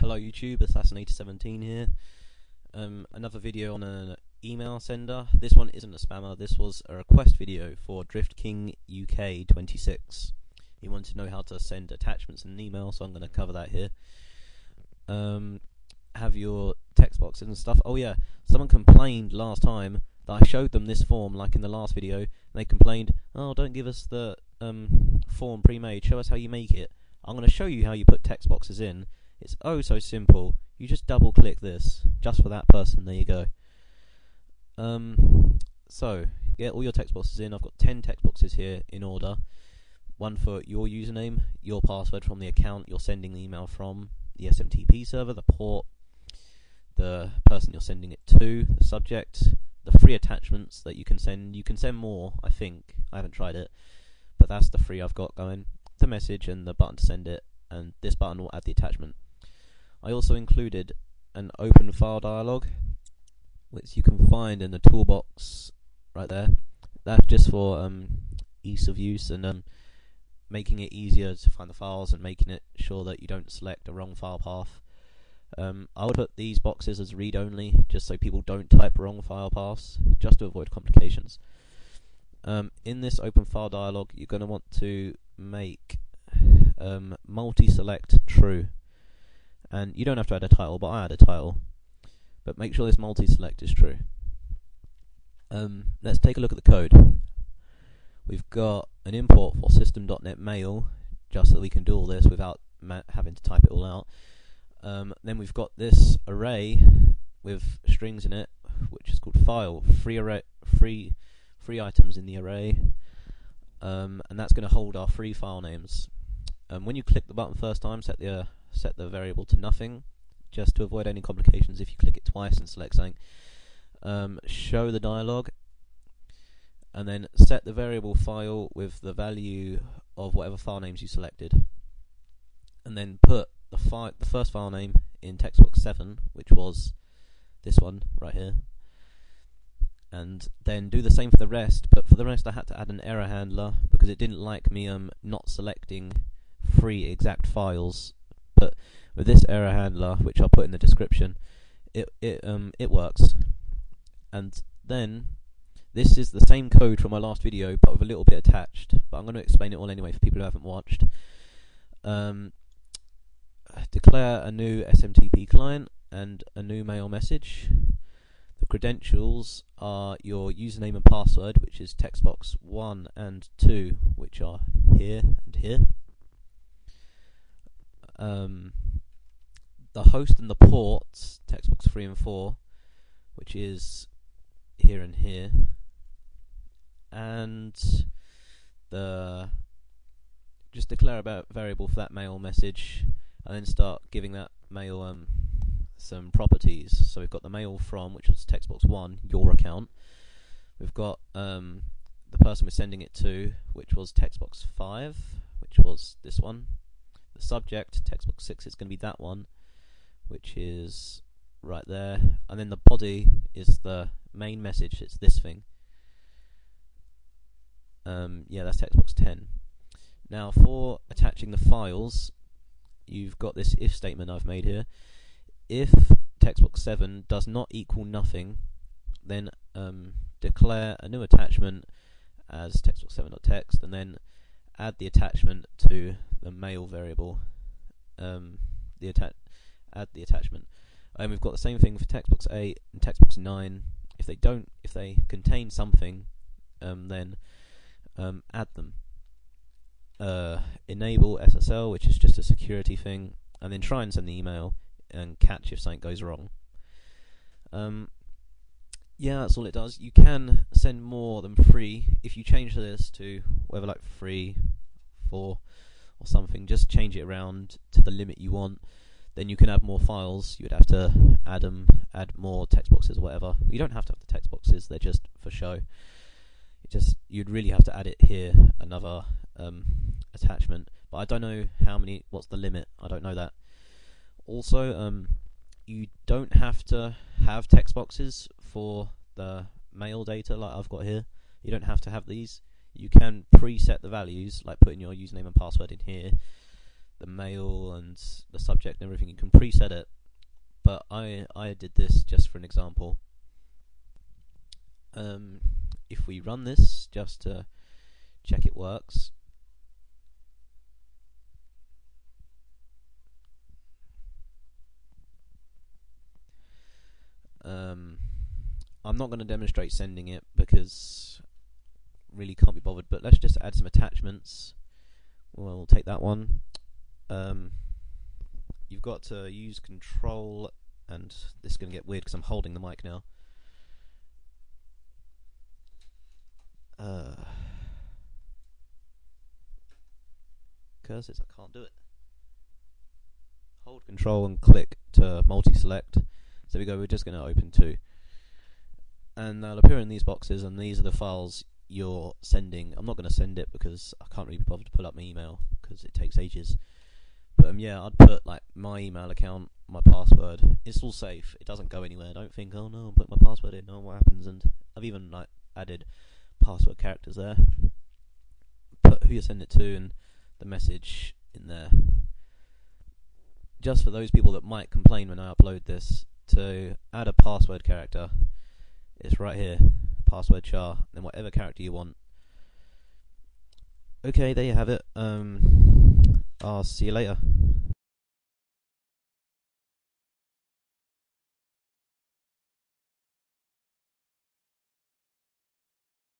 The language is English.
Hello YouTube, Assassinator17 here. Another video on an email sender. This one isn't a spammer, this was a request video for Drift King UK 26. He wanted to know how to send attachments in an email, so I'm going to cover that here. Have your text boxes and stuff. Oh yeah, someone complained last time that I showed them this form, like in the last video, and they complained, oh, don't give us the form pre-made, show us how you make it. I'm going to show you how you put text boxes in. It's oh so simple. You just double click this, just for that person, there you go. So, get all your text boxes in. I've got 10 text boxes here in order. One for your username, your password from the account you're sending the email from, the SMTP server, the port, the person you're sending it to, the subject, the free attachments that you can send. You can send more, I think. I haven't tried it, but that's the free I've got going. The message and the button to send it, and this button will add the attachment. I also included an open file dialog, which you can find in the toolbox right there. That's just for ease of use and making it easier to find the files and making it sure that you don't select a wrong file path. I would put these boxes as read-only, just so people don't type wrong file paths, just to avoid complications. In this open file dialog, you're going to want to make multi-select true, and you don't have to add a title, but I add a title, but make sure this multi-select is true. Let's take a look at the code. We've got an import for System.Net.Mail, just so we can do all this without having to type it all out. Then we've got this array with strings in it, which is called file, free items in the array. And that's going to hold our free file names. When you click the button first time, set the variable to nothing, just to avoid any complications if you click it twice and select something. Show the dialog, and then set the variable file with the value of whatever file names you selected, and then put the first file name in text box 7, which was this one right here. And then do the same for the rest, but for the rest I had to add an error handler because it didn't like me not selecting free exact files. But with this error handler, which I'll put in the description, it works. And then this is the same code from my last video, but with a little bit attached. But I'm going to explain it all anyway for people who haven't watched. Declare a new SMTP client and a new mail message. The credentials are your username and password, which is text box 1 and 2, which are here and here. The host and the ports, text box 3 and 4, which is here and here. And just declare a variable for that mail message, and then start giving that mail some properties. So we've got the mail from, which was text box 1, your account. We've got the person we're sending it to, which was text box 5, which was this one. The subject, text box 6, is going to be that one, which is right there. And then the body is the main message, it's this thing. Yeah, that's text box 10. Now for attaching the files, you've got this if statement I've made here. If text box 7 does not equal nothing, then declare a new attachment as text box 7.text, and then add the attachment to the mail variable. Add the attachment. And we've got the same thing for text box 8 and text box 9. If they contain something, then add them. Enable SSL, which is just a security thing, and then try and send the email and catch if something goes wrong. Yeah, that's all it does. You can send more than free if you change this to whether like free, 4 or something. Just change it around to the limit you want. Then you can add more files. You'd have to add more text boxes or whatever. You don't have to have the text boxes, they're just for show. You'd really have to add it here, another attachment. But I don't know how many, what's the limit, I don't know that. Also, you don't have to have text boxes for the mail data like I've got here. You don't have to have these. You can preset the values, like putting your username and password in here, the mail and the subject and everything. You can preset it, but I did this just for an example. If we run this just to check it works, I'm not going to demonstrate sending it because really can't be bothered, but let's just add some attachments. We'll take that one. You've got to use control, and this is going to get weird because I'm holding the mic now. Curses, I can't do it. Hold control and click to multi-select. So we go, we're just going to open two. And they'll appear in these boxes, and these are the files you're sending. I'm not going to send it because I can't really be bothered to pull up my email because it takes ages. But yeah, I'd put like my email account, my password. It's all safe. It doesn't go anywhere. Don't think, oh no, I'll put my password in. Oh, what happens? And I've even like added password characters there. Put who you send it to and the message in there. Just for those people that might complain when I upload this, to add a password character, it's right here, password char, then whatever character you want. Okay, there you have it. I'll see you later.